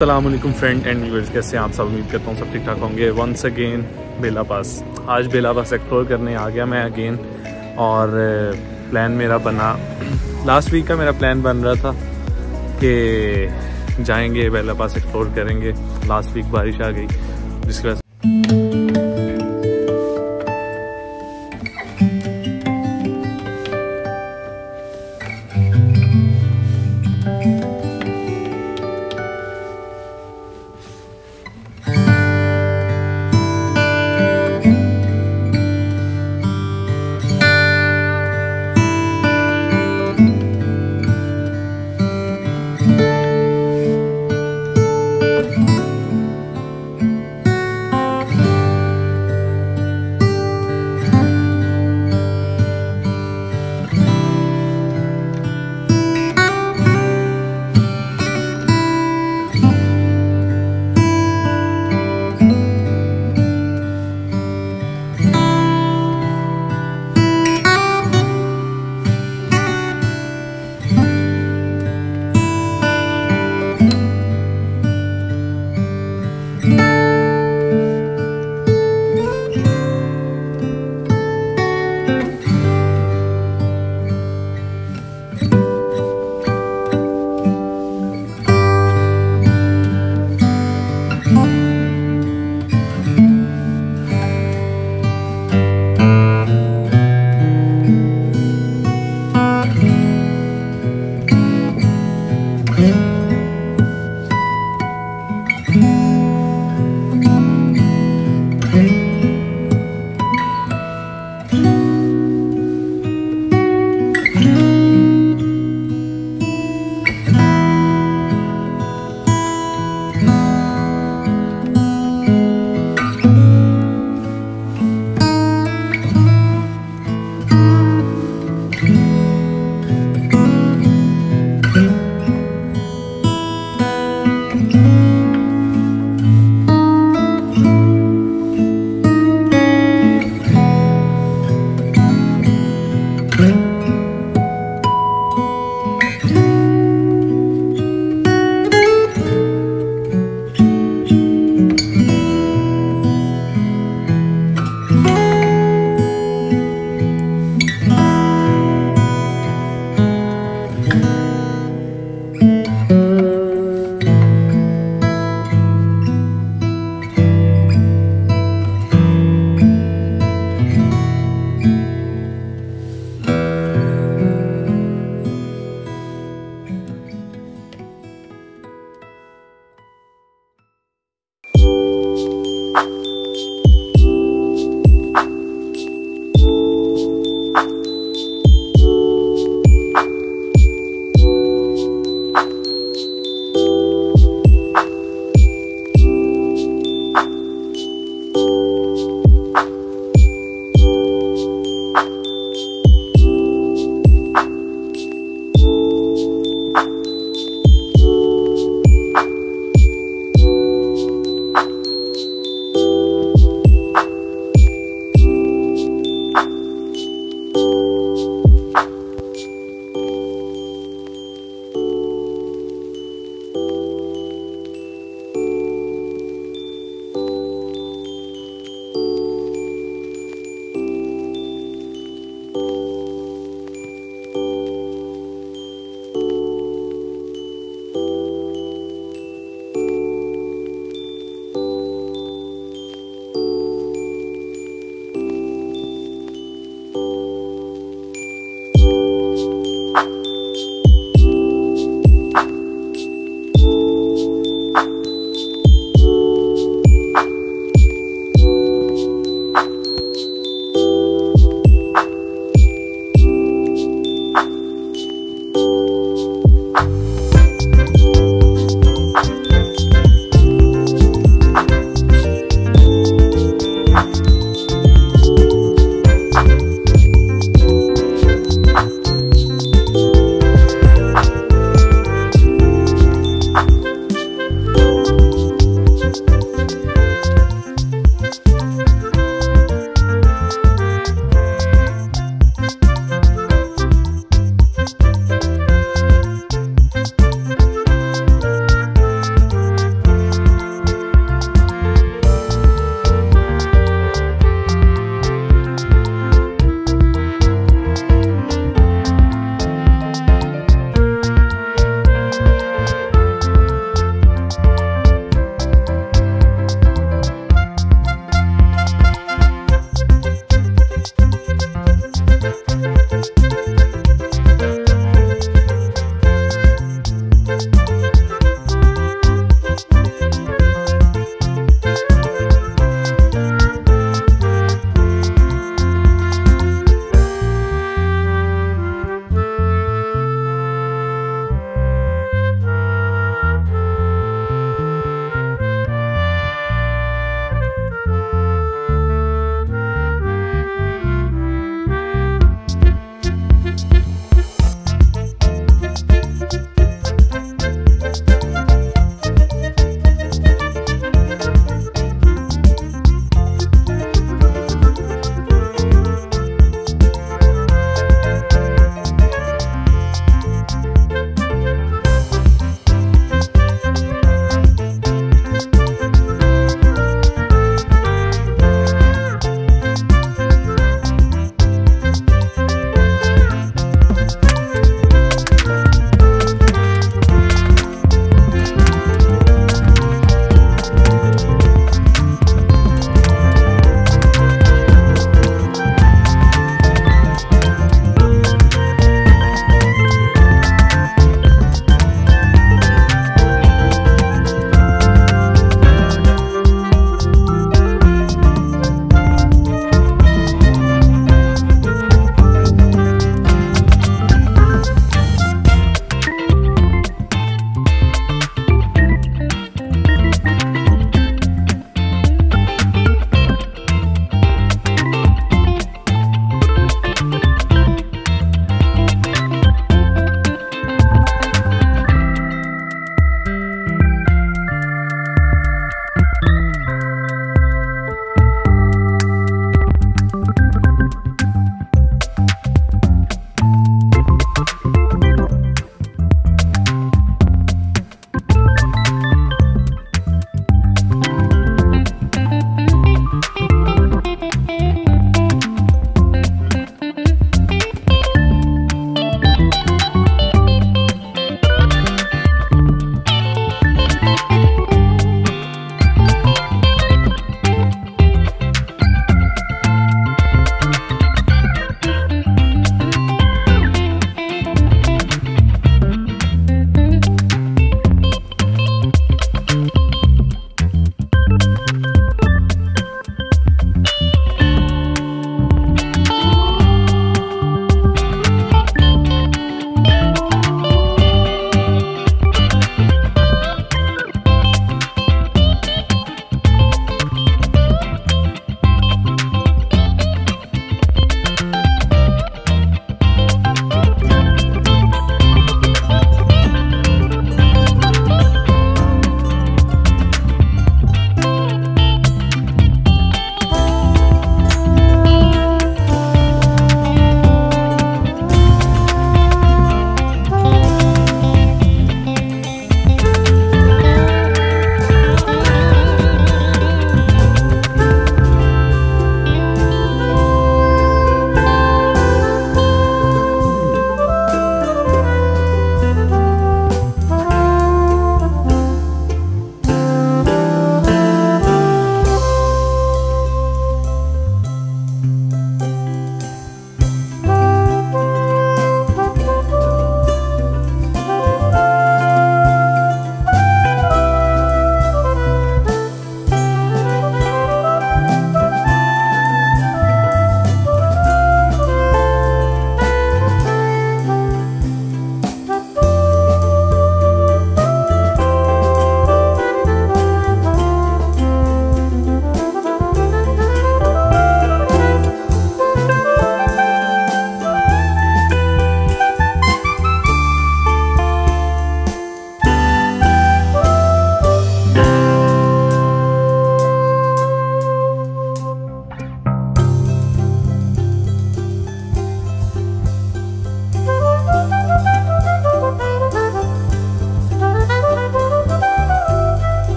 अस्सलामुअलैकुम friend and viewers, कैसे आप सब? उम्मीद करता हूँ सब ठीक ठाक होंगे। वंस अगेन बेलापास, आज बेलापास एक्सप्लोर करने आ गया मैं अगेन। और प्लान मेरा बना, लास्ट वीक का मेरा प्लान बन रहा था कि जाएंगे बेलापास एक्सप्लोर करेंगे। लास्ट वीक बारिश आ गई जिसकी वजह से